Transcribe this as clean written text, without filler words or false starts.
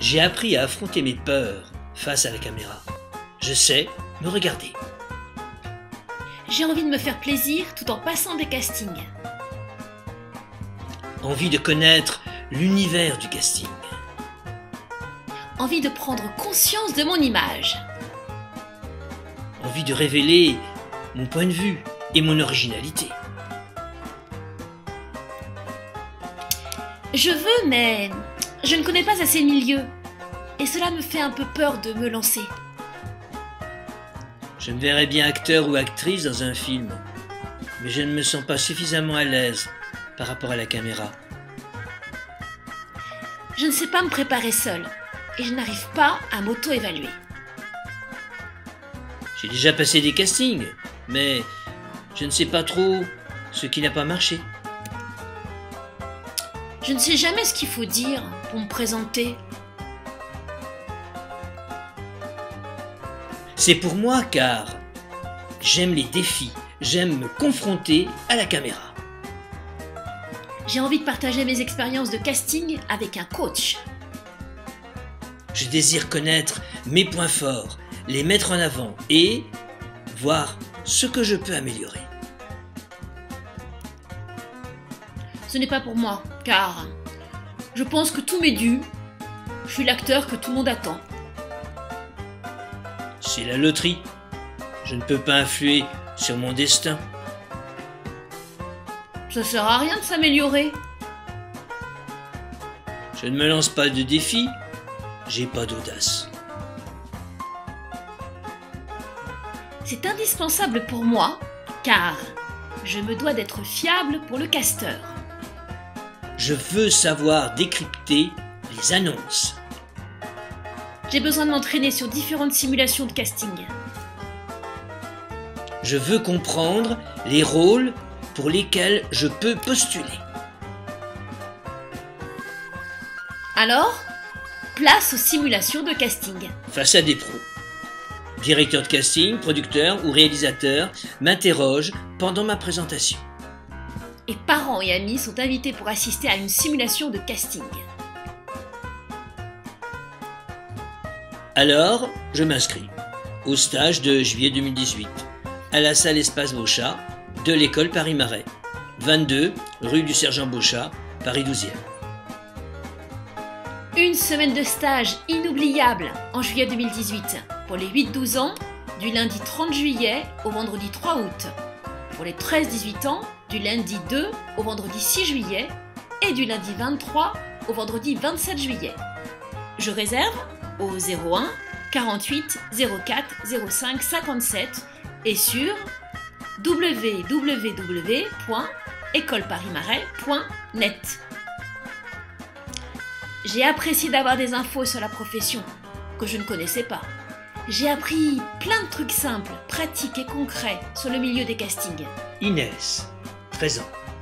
J'ai appris à affronter mes peurs face à la caméra. Je sais me regarder. J'ai envie de me faire plaisir tout en passant des castings. Envie de connaître l'univers du casting. Envie de prendre conscience de mon image. Envie de révéler mon point de vue et mon originalité. Je veux, mais je ne connais pas assez le milieu. Et cela me fait un peu peur de me lancer. Je me verrais bien acteur ou actrice dans un film, mais je ne me sens pas suffisamment à l'aise par rapport à la caméra. Je ne sais pas me préparer seule et je n'arrive pas à m'auto-évaluer. J'ai déjà passé des castings, mais je ne sais pas trop ce qui n'a pas marché. Je ne sais jamais ce qu'il faut dire pour me présenter. C'est pour moi car j'aime les défis, j'aime me confronter à la caméra. J'ai envie de partager mes expériences de casting avec un coach. Je désire connaître mes points forts, les mettre en avant et voir ce que je peux améliorer. Ce n'est pas pour moi car je pense que tout m'est dû, je suis l'acteur que tout le monde attend. C'est la loterie. Je ne peux pas influer sur mon destin. Ça sert à rien de s'améliorer. Je ne me lance pas de défis. J'ai pas d'audace. C'est indispensable pour moi, car je me dois d'être fiable pour le casteur. Je veux savoir décrypter les annonces. J'ai besoin de m'entraîner sur différentes simulations de casting. Je veux comprendre les rôles pour lesquels je peux postuler. Alors, place aux simulations de casting. Face à des pros, directeur de casting, producteur ou réalisateur m'interroge pendant ma présentation. Et parents et amis sont invités pour assister à une simulation de casting. Alors, je m'inscris au stage de juillet 2018 à la salle Espace Beauchat de l'École Paris Marais, 22 rue du Sergent Beauchat, Paris 12e. Une semaine de stage inoubliable en juillet 2018 pour les 8-12 ans, du lundi 30 juillet au vendredi 3 août, pour les 13-18 ans, du lundi 2 au vendredi 6 juillet et du lundi 23 au vendredi 27 juillet. Je réserve au 01 48 04 05 57 et sur www.écoleparismarais.net. J'ai apprécié d'avoir des infos sur la profession que je ne connaissais pas. J'ai appris plein de trucs simples, pratiques et concrets sur le milieu des castings. Inès, 13 ans.